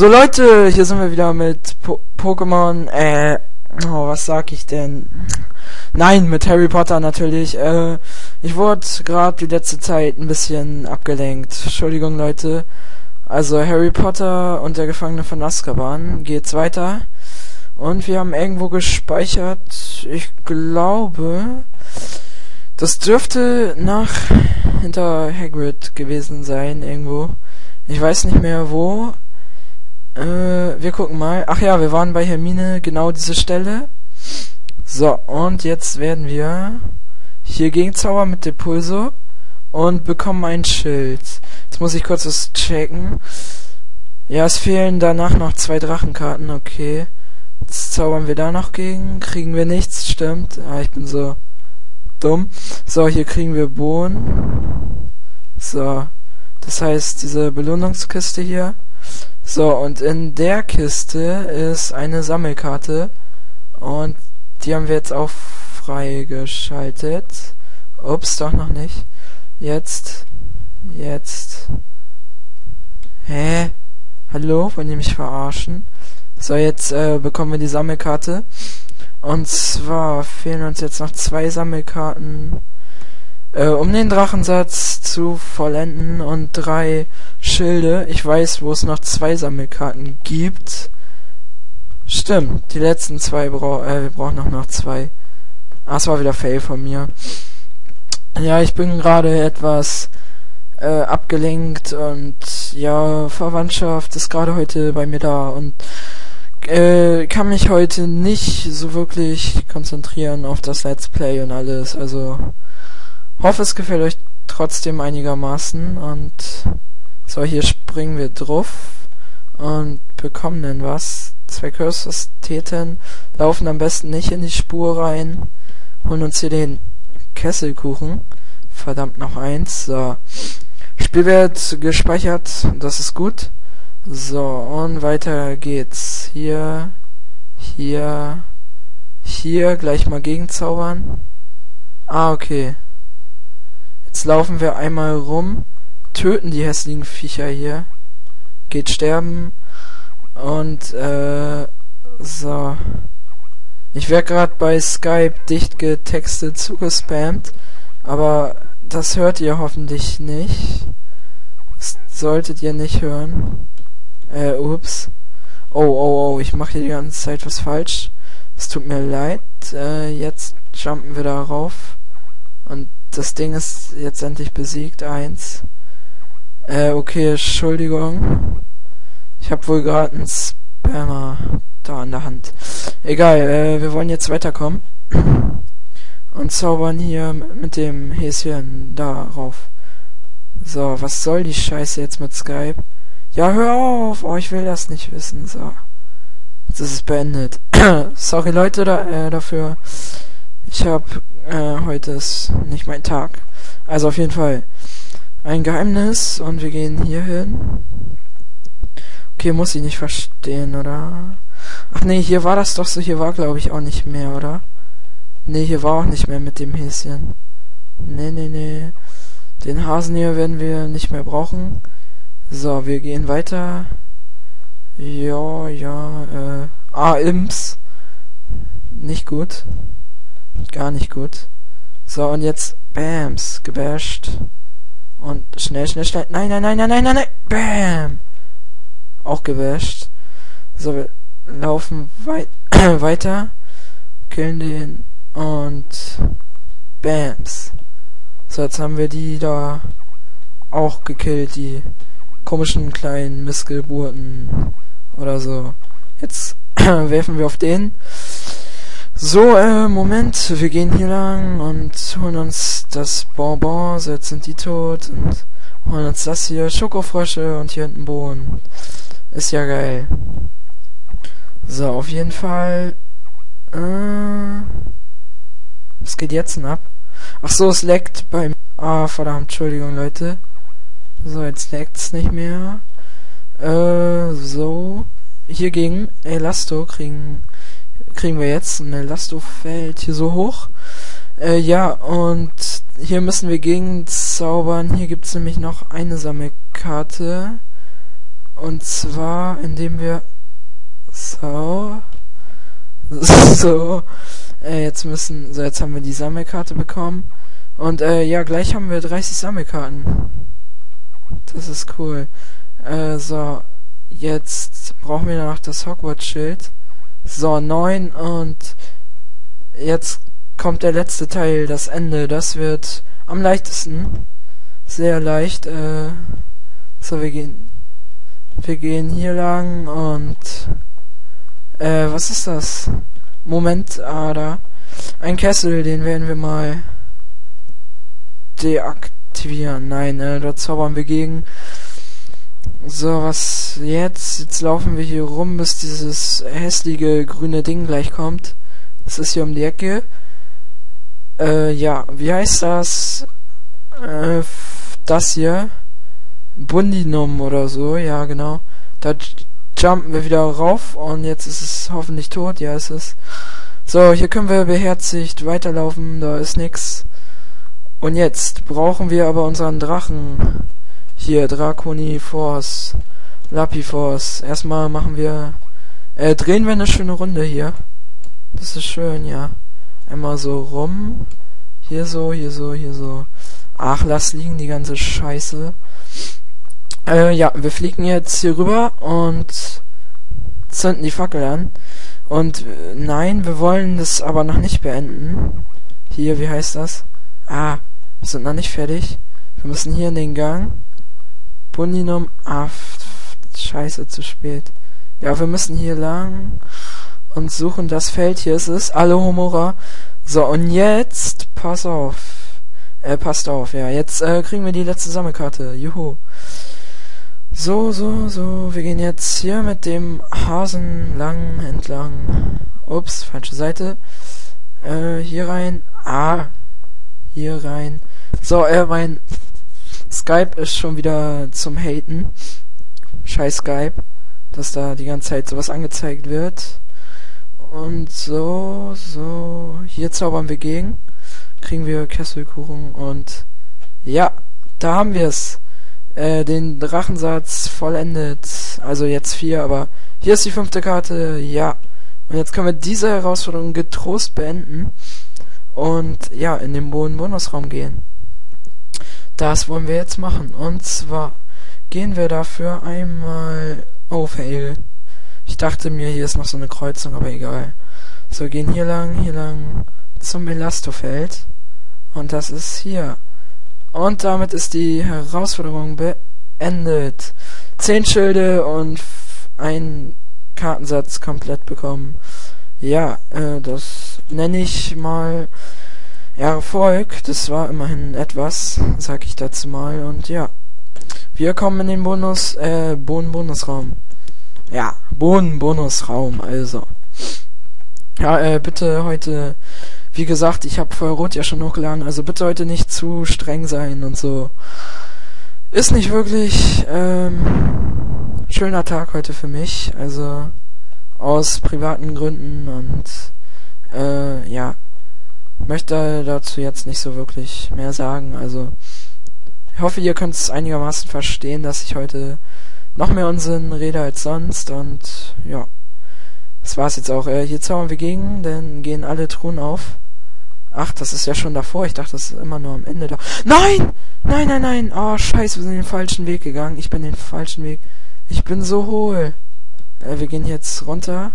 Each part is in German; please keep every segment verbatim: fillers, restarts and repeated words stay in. So Leute, hier sind wir wieder mit po Pokémon, äh, oh, was sag ich denn? Nein, mit Harry Potter natürlich. Äh, ich wurde gerade die letzte Zeit ein bisschen abgelenkt. Entschuldigung Leute. Also Harry Potter und der Gefangene von Askaban geht's weiter. Und wir haben irgendwo gespeichert, ich glaube, das dürfte nach hinter Hagrid gewesen sein, irgendwo. Ich weiß nicht mehr wo. Äh, wir gucken mal. Ach ja, wir waren bei Hermine, genau diese Stelle. So, und jetzt werden wir hier Gegenzauber mit Depulso und bekommen ein Schild. Jetzt muss ich kurz das checken. Ja, es fehlen danach noch zwei Drachenkarten, okay. Jetzt zaubern wir da noch gegen. Kriegen wir nichts, stimmt. Ah, ich bin so dumm. So, hier kriegen wir Bohnen. So. Das heißt, diese Belohnungskiste hier. So, und in der Kiste ist eine Sammelkarte. Und die haben wir jetzt auch freigeschaltet. Ups, doch noch nicht. Jetzt. Jetzt. Hä? Hallo? Wollt ihr mich verarschen? So, jetzt äh, bekommen wir die Sammelkarte. Und zwar fehlen uns jetzt noch zwei Sammelkarten, äh, um den Drachensatz zu vollenden, und drei Schilde. Ich weiß, wo es noch zwei Sammelkarten gibt. Stimmt, die letzten zwei brauchen, äh, wir brauchen noch, noch zwei. Ah, es war wieder Fail von mir. Ja, ich bin gerade etwas äh, abgelenkt und ja, Verwandtschaft ist gerade heute bei mir da und Äh, kann mich heute nicht so wirklich konzentrieren auf das Let's Play und alles, also hoffe, es gefällt euch trotzdem einigermaßen. Und so, hier springen wir drauf und bekommen dann was. Zwei Kürzestheten laufen am besten nicht in die Spur rein, holen uns hier den Kesselkuchen, verdammt noch eins. So, Spielwert gespeichert, das ist gut. So, und weiter geht's. Hier, hier, hier, gleich mal gegenzaubern. Ah, okay. Jetzt laufen wir einmal rum, töten die hässlichen Viecher hier. Geht sterben. Und, äh, so. Ich werd gerade bei Skype dicht getextet zugespammt, aber das hört ihr hoffentlich nicht. Das solltet ihr nicht hören. Äh, ups. Oh, oh, oh, ich mache hier die ganze Zeit was falsch. Es tut mir leid. Äh, jetzt jumpen wir da rauf. Und das Ding ist jetzt endlich besiegt. Eins. Äh, okay, Entschuldigung. Ich habe wohl gerade einen Spammer da an der Hand. Egal, äh, wir wollen jetzt weiterkommen. Und zaubern hier mit dem Häschen da rauf. So, was soll die Scheiße jetzt mit Skype? Ja, hör auf! Oh, ich will das nicht wissen. So. Jetzt ist es beendet. Sorry Leute da, äh, dafür. Ich hab, äh, heute ist nicht mein Tag. Also auf jeden Fall ein Geheimnis und wir gehen hier hin. Okay, muss ich nicht verstehen, oder? Ach nee, hier war das doch so. Hier war, glaube ich, auch nicht mehr, oder? Nee, hier war auch nicht mehr mit dem Häschen. Nee, nee, nee. Den Hasen hier werden wir nicht mehr brauchen. So, wir gehen weiter. Ja, ja, äh... Ah, Imps. Nicht gut. Gar nicht gut. So, und jetzt... Bams. Gebasht. Und schnell, schnell, schnell. Nein, nein, nein, nein, nein, nein, nein. Bam. Auch gebasht. So, wir laufen wei weiter. Killen den. Und... Bams. So, jetzt haben wir die da... auch gekillt, die... komischen kleinen Missgeburten oder so. Jetzt werfen wir auf den. So, äh, Moment, wir gehen hier lang und holen uns das Bonbon. So, jetzt sind die tot und holen uns das hier, Schokofrösche, und hier hinten Bohnen. Ist ja geil. So, auf jeden Fall. Äh, was geht jetzt denn ab? Ach so, es leckt beim... Ah, verdammt, Entschuldigung, Leute. So, jetzt lagt's nicht mehr. Äh, so. Hier gegen Elasto kriegen kriegen wir jetzt. Ein Elasto fällt hier so hoch. Äh, ja, und hier müssen wir gegenzaubern. Hier gibt's nämlich noch eine Sammelkarte. Und zwar, indem wir... So... So... Äh, jetzt müssen... So, jetzt haben wir die Sammelkarte bekommen. Und, äh, ja, gleich haben wir dreißig Sammelkarten. Das ist cool. Äh, so... Jetzt brauchen wir noch das Hogwarts-Schild. So, neun und... Jetzt kommt der letzte Teil, das Ende. Das wird am leichtesten. Sehr leicht. Äh, so, wir gehen... Wir gehen hier lang und... Äh, was ist das? Moment, ah, da. Ein Kessel, den werden wir mal... deaktivieren. Nein, äh, da zaubern wir gegen... So, was jetzt? Jetzt laufen wir hier rum, bis dieses hässliche grüne Ding gleich kommt. Das ist hier um die Ecke. Äh, ja, wie heißt das? Äh, das hier. Bundinum oder so, ja genau. Da jumpen wir wieder rauf und jetzt ist es hoffentlich tot, ja ist es. So, hier können wir beherzigt weiterlaufen, da ist nix. Und jetzt brauchen wir aber unseren Drachen. Hier, Draconiforce, Lapiforce. Erstmal machen wir... Äh, drehen wir eine schöne Runde hier. Das ist schön, ja. Einmal so rum. Hier so, hier so, hier so. Ach, lass liegen die ganze Scheiße. Äh, ja, wir fliegen jetzt hier rüber und zünden die Fackel an. Und, äh, nein, wir wollen das aber noch nicht beenden. Hier, wie heißt das? Ah, wir sind noch nicht fertig. Wir müssen hier in den Gang... Bundinum, ah, scheiße, zu spät. Ja, wir müssen hier lang und suchen das Feld. Hier ist es, alohomora. So, und jetzt, pass auf. Äh, passt auf, ja. Jetzt äh, kriegen wir die letzte Sammelkarte. Juhu. So, so, so. Wir gehen jetzt hier mit dem Hasen lang entlang. Ups, falsche Seite. Äh, hier rein. Ah, hier rein. So, äh, mein... Skype ist schon wieder zum Haten. Scheiß Skype, dass da die ganze Zeit sowas angezeigt wird. Und so, so. Hier zaubern wir gegen. Kriegen wir Kesselkuchen und... Ja, da haben wir es. Äh, den Drachensatz vollendet. Also jetzt vier, aber... Hier ist die fünfte Karte, ja. Und jetzt können wir diese Herausforderung getrost beenden. Und ja, in den Bonusraum gehen. Das wollen wir jetzt machen. Und zwar gehen wir dafür einmal... Oh, fail. Ich dachte mir, hier ist noch so eine Kreuzung, aber egal. So, wir gehen hier lang, hier lang zum Elastofeld. Und das ist hier. Und damit ist die Herausforderung beendet. Zehn Schilde und ein Kartensatz komplett bekommen. Ja, äh, das nenne ich mal... Erfolg, das war immerhin etwas, sag ich dazu mal, und ja. Wir kommen in den Bonus, äh, Bohnen-Bonusraum. Ja, Bohnen-Bonusraum, also. Ja, äh, bitte heute, wie gesagt, ich habe Feuerrot ja schon hochgeladen, also bitte heute nicht zu streng sein und so. Ist nicht wirklich, ähm, schöner Tag heute für mich, also aus privaten Gründen und, äh, ja. Möchte dazu jetzt nicht so wirklich mehr sagen, also ich hoffe, ihr könnt es einigermaßen verstehen, dass ich heute noch mehr Unsinn rede als sonst und ja, das war's jetzt auch. Äh, hier zaubern wir gegen, denn gehen alle Truhen auf. Ach, das ist ja schon davor, ich dachte, das ist immer nur am Ende da. Nein! Nein, nein, nein! Oh, scheiße, wir sind den falschen Weg gegangen, ich bin den falschen Weg. Ich bin so hohl. Äh, wir gehen jetzt runter.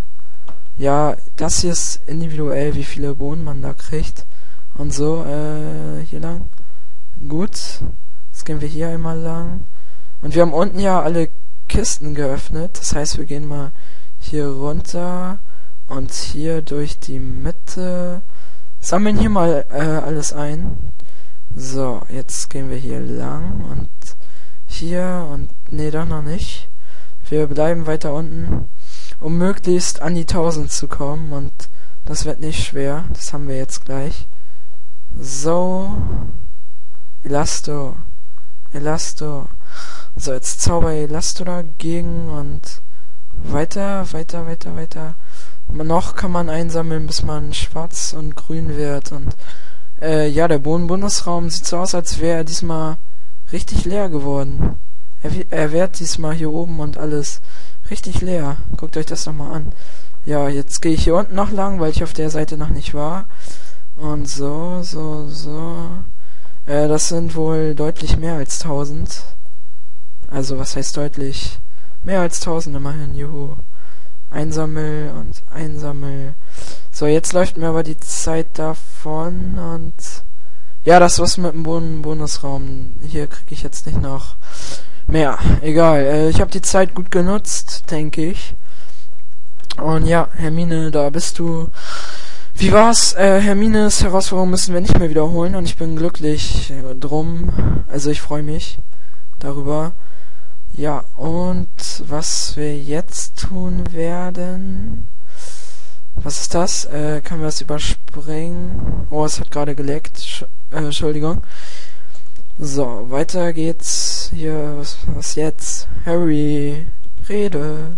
Ja, das hier ist individuell, wie viele Bohnen man da kriegt. Und so, äh, hier lang. Gut. Jetzt gehen wir hier einmal lang. Und wir haben unten ja alle Kisten geöffnet. Das heißt, wir gehen mal hier runter und hier durch die Mitte. Sammeln hier mal äh, alles ein. So, jetzt gehen wir hier lang und hier und... Nee, doch noch nicht. Wir bleiben weiter unten, um möglichst an die tausend zu kommen und das wird nicht schwer. Das haben wir jetzt gleich. So. Elasto. Elasto. So, jetzt zauber Elasto dagegen und weiter, weiter, weiter, weiter. Noch kann man einsammeln, bis man schwarz und grün wird und äh, ja, der Bohnen-Bundesraum sieht so aus, als wäre er diesmal richtig leer geworden. Er, er wehrt diesmal hier oben und alles. Richtig leer. Guckt euch das nochmal an. Ja, jetzt gehe ich hier unten noch lang, weil ich auf der Seite noch nicht war. Und so, so, so. Äh, das sind wohl deutlich mehr als tausend. Also, was heißt deutlich? Mehr als tausend immerhin, juhu. Einsammel und einsammel. So, jetzt läuft mir aber die Zeit davon und... Ja, das was mit dem Bon- Bonusraum. Hier kriege ich jetzt nicht noch mehr. Egal, äh, ich habe die Zeit gut genutzt, denke ich. Und ja, Hermine, da bist du. Wie war's? Äh, Hermines Herausforderung müssen wir nicht mehr wiederholen und ich bin glücklich drum. Also ich freue mich darüber. Ja, und was wir jetzt tun werden... Was ist das? Äh, können wir das überspringen? Oh, es hat gerade geleckt. Sch äh, Entschuldigung. So, weiter geht's. Hier, was, was jetzt? Harry, rede.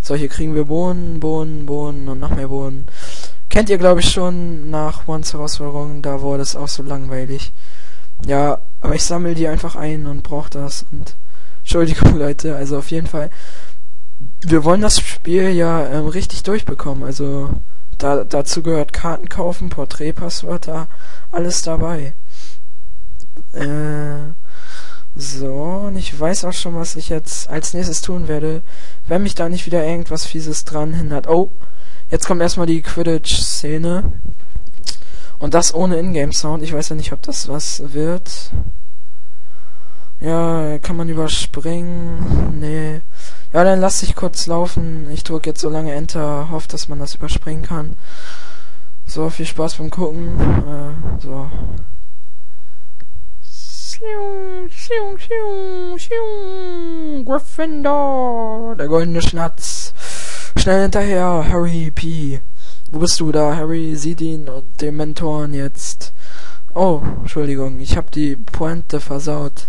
So, hier kriegen wir Bohnen, Bohnen, Bohnen und noch mehr Bohnen. Kennt ihr, glaube ich, schon nach Ones Herausforderung. Da wurde es auch so langweilig. Ja, aber ich sammle die einfach ein und brauche das. Und Entschuldigung, Leute. Also auf jeden Fall. Wir wollen das Spiel ja ähm, richtig durchbekommen. Also da, dazu gehört Karten kaufen, Porträtpasswörter, alles dabei. Äh, so, und ich weiß auch schon, was ich jetzt als nächstes tun werde. Wenn mich da nicht wieder irgendwas Fieses dran hindert. Oh, jetzt kommt erstmal die Quidditch-Szene. Und das ohne Ingame-Sound. Ich weiß ja nicht, ob das was wird. Ja, kann man überspringen? Nee. Ja, dann lass ich kurz laufen. Ich drücke jetzt so lange Enter. Hoffe, dass man das überspringen kann. So, viel Spaß beim Gucken. Äh, so. Gryffindor. Der goldene Schnatz. Schnell hinterher, Harry P. Wo bist du da? Harry sieht ihn und den Mentoren jetzt. Oh, Entschuldigung. Ich habe die Pointe versaut.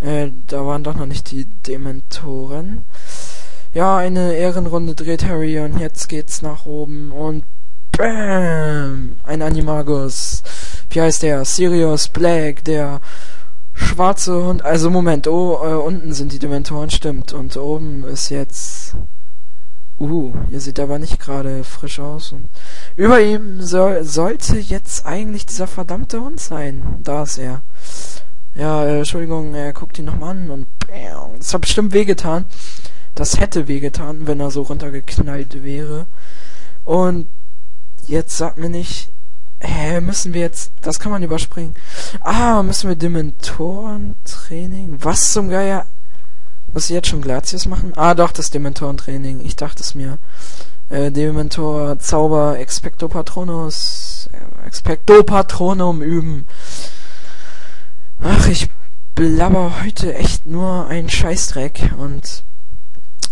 Äh, da waren doch noch nicht die Dementoren. Ja, eine Ehrenrunde dreht Harry und jetzt geht's nach oben und BAM! Ein Animagus. Wie heißt der? Sirius Black, der schwarze Hund. Also Moment, oh, äh, unten sind die Dementoren, stimmt. Und oben ist jetzt... Uh, ihr seht aber nicht gerade frisch aus. Und über ihm soll, sollte jetzt eigentlich dieser verdammte Hund sein. Da ist er. Ja, äh, Entschuldigung, er guckt ihn nochmal an und bam, das hat bestimmt wehgetan. Das hätte wehgetan, wenn er so runtergeknallt wäre. Und jetzt sagt mir nicht, hä, müssen wir jetzt, das kann man überspringen. Ah, müssen wir Dementorentraining? Was zum Geier? Muss ich jetzt schon Glazius machen? Ah, doch, das Dementorentraining. Ich dachte es mir. Äh, Dementor, Zauber, Expecto Patronus, äh, Expecto Patronum üben. Ach, ich blabber heute echt nur einen Scheißdreck und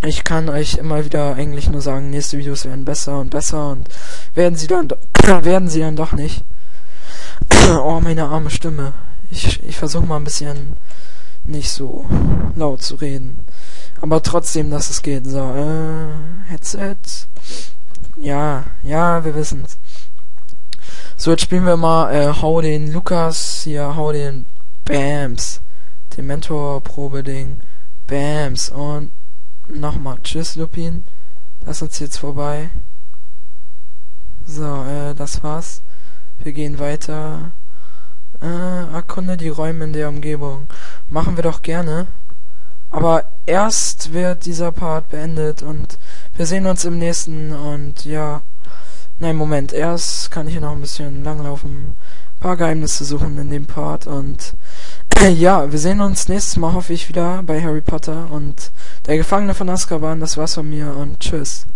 ich kann euch immer wieder eigentlich nur sagen, nächste Videos werden besser und besser und werden sie dann, werden sie dann doch nicht. Oh, meine arme Stimme. Ich, ich versuche mal ein bisschen nicht so laut zu reden, aber trotzdem, dass es geht. So, äh, Headset. Ja, ja, wir wissen's. So, jetzt spielen wir mal, äh, hau den Lukas, hier, hau den Bams. Dementor-Probe-Ding. Bams. Und nochmal. Tschüss, Lupin. Lass uns jetzt vorbei. So, äh, das war's. Wir gehen weiter. Äh, erkunde die Räume in der Umgebung. Machen wir doch gerne. Aber erst wird dieser Part beendet und wir sehen uns im nächsten und ja. Nein, Moment. Erst kann ich hier noch ein bisschen langlaufen. Ein paar Geheimnisse suchen in dem Part und ja, wir sehen uns nächstes Mal, hoffe ich, wieder bei Harry Potter und der Gefangene von Askaban. Das war's von mir und tschüss.